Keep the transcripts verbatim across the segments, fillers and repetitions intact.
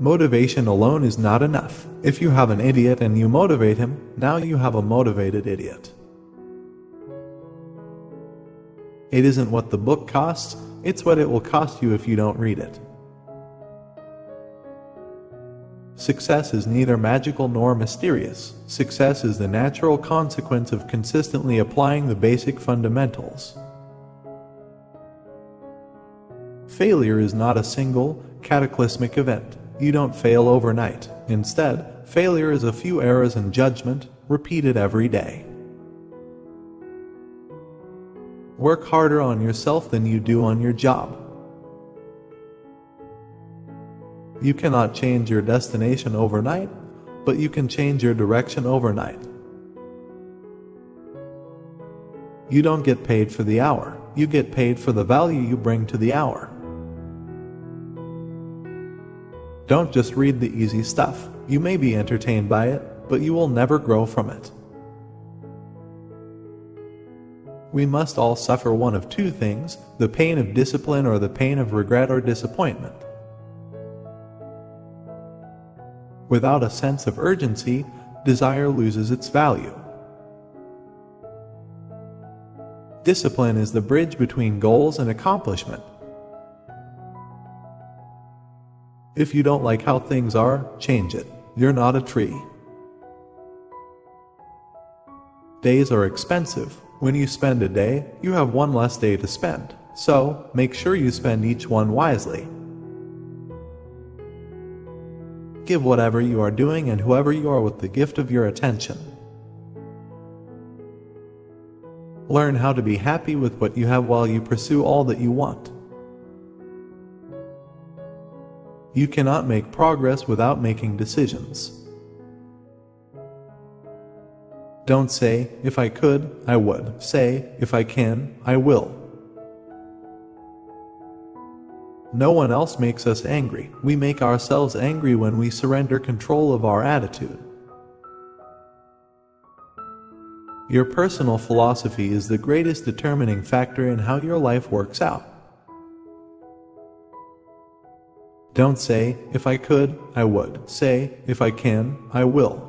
Motivation alone is not enough. If you have an idiot and you motivate him, now you have a motivated idiot. It isn't what the book costs, it's what it will cost you if you don't read it. Success is neither magical nor mysterious. Success is the natural consequence of consistently applying the basic fundamentals. Failure is not a single, cataclysmic event. You don't fail overnight. Instead, failure is a few errors in judgment, repeated every day. Work harder on yourself than you do on your job. You cannot change your destination overnight, but you can change your direction overnight. You don't get paid for the hour, you get paid for the value you bring to the hour. Don't just read the easy stuff. You may be entertained by it, but you will never grow from it. We must all suffer one of two things, the pain of discipline or the pain of regret or disappointment. Without a sense of urgency, desire loses its value. Discipline is the bridge between goals and accomplishment. If you don't like how things are, change it. You're not a tree. Days are expensive. When you spend a day, you have one less day to spend. So, make sure you spend each one wisely. Give whatever you are doing and whoever you are with the gift of your attention. Learn how to be happy with what you have while you pursue all that you want. You cannot make progress without making decisions. Don't say, if I could, I would. Say, if I can, I will. No one else makes us angry. We make ourselves angry when we surrender control of our attitude. Your personal philosophy is the greatest determining factor in how your life works out. Don't say, if I could, I would. Say, if I can, I will.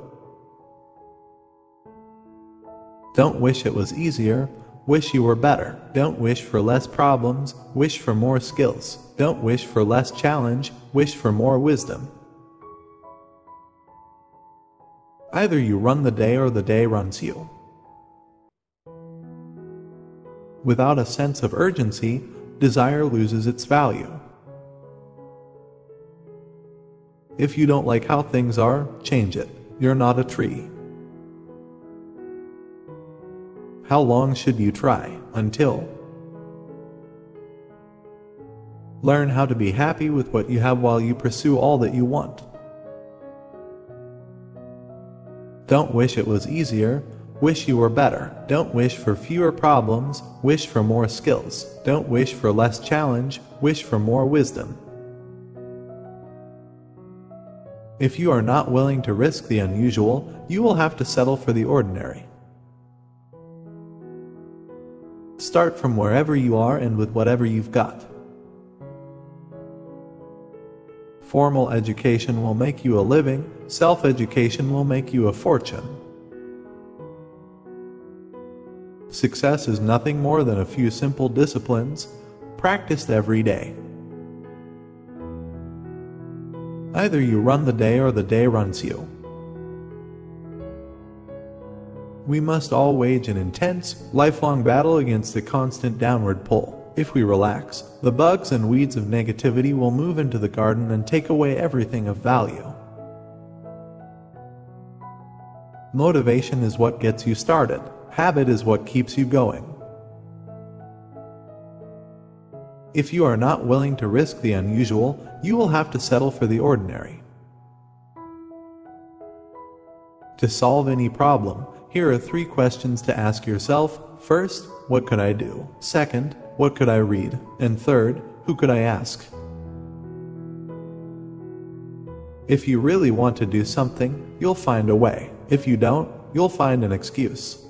Don't wish it was easier. Wish you were better. Don't wish for less problems. Wish for more skills. Don't wish for less challenge. Wish for more wisdom. Either you run the day or the day runs you. Without a sense of urgency, desire loses its value. If you don't like how things are, change it. You're not a tree. How long should you try? Until. Learn how to be happy with what you have while you pursue all that you want. Don't wish it was easier. Wish you were better. Don't wish for fewer problems. Wish for more skills. Don't wish for less challenge. Wish for more wisdom. If you are not willing to risk the unusual, you will have to settle for the ordinary. Start from wherever you are and with whatever you've got. Formal education will make you a living, self-education will make you a fortune. Success is nothing more than a few simple disciplines, practiced every day. Either you run the day or the day runs you. We must all wage an intense, lifelong battle against the constant downward pull. If we relax, the bugs and weeds of negativity will move into the garden and take away everything of value. Motivation is what gets you started. Habit is what keeps you going. If you are not willing to risk the unusual, you will have to settle for the ordinary. To solve any problem, here are three questions to ask yourself. First, what could I do? Second, what could I read? And third, who could I ask? If you really want to do something, you'll find a way. If you don't, you'll find an excuse.